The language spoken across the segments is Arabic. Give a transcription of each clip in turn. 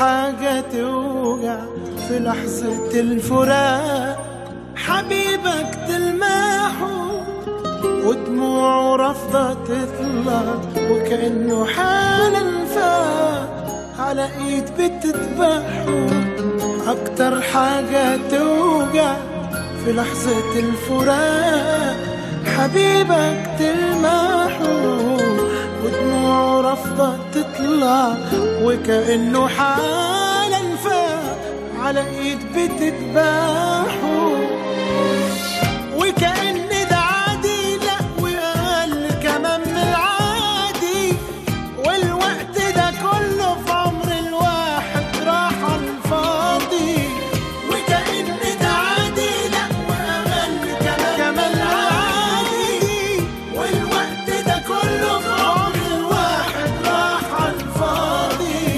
حاجة توجع في لحظة الفراق، حبيبك تلمحه ودموعه رافضة تطلع، وكأنه حالا فاق على ايد بتذبحه. أكتر حاجة توجع في لحظة الفراق، حبيبك تلمحه ودموعه رافضة تطلع، وكأنه حالا فاق على ايد بتذبحه. وكأن ده عادي، لا وقال كمان من العادي، والوقت ده كله في عمر الواحد راح على الفاضي. وكأن ده عادي، لا وقال كمان من العادي، والوقت ده كله في عمر الواحد راح على الفاضي.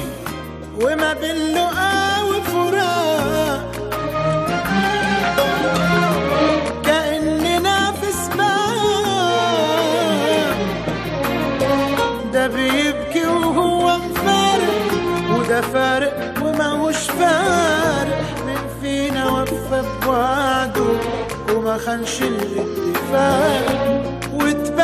وما بينه قوي فراق، ده بيبكي وهو فارق، وده فارق وماهوش فارق. مين فينا وفى بوعده وما خانش الاتفاق،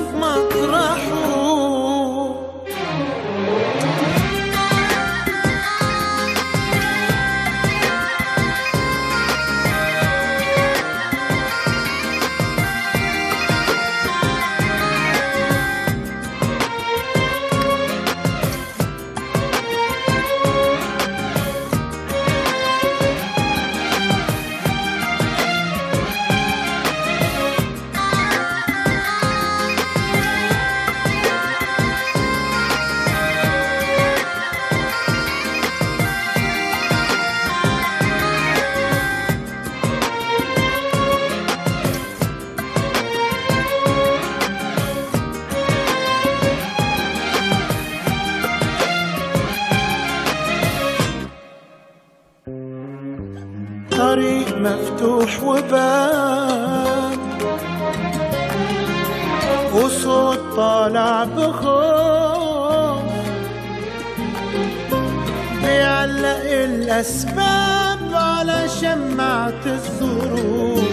واتبقى في مطرحه. طريق مفتوح وباب، وصوت طالع بخوف بيعلق الأسباب على شمعة الظروف.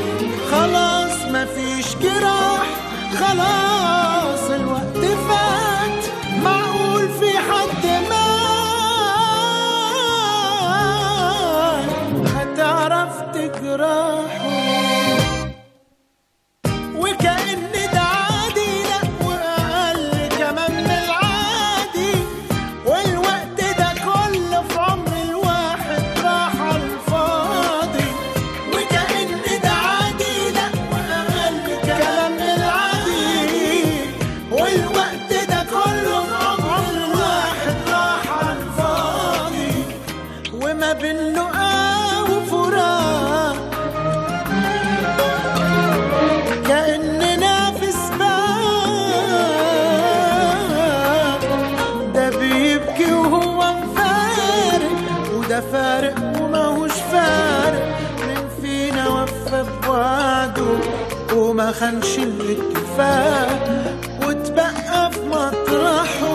خلاص مفيش جراح، خلاص الوقت فات، معقول في حد وكأن ده عادي، لا وقال كمان من العادي، والوقت ده كله في عمر الواحد راح على الفاضي. وكأن ده عادي، لا وقال كمان من العادي، والوقت ده كله في عمر الواحد راح على الفاضي. وما بينه قوي فراق، كأننا في سباق، ده بيبكي وهو فارق، وده فارق وماهوش فارق. مين فينا وفى بوعده وما خانش الاتفاق، واتبقى في مطرحه.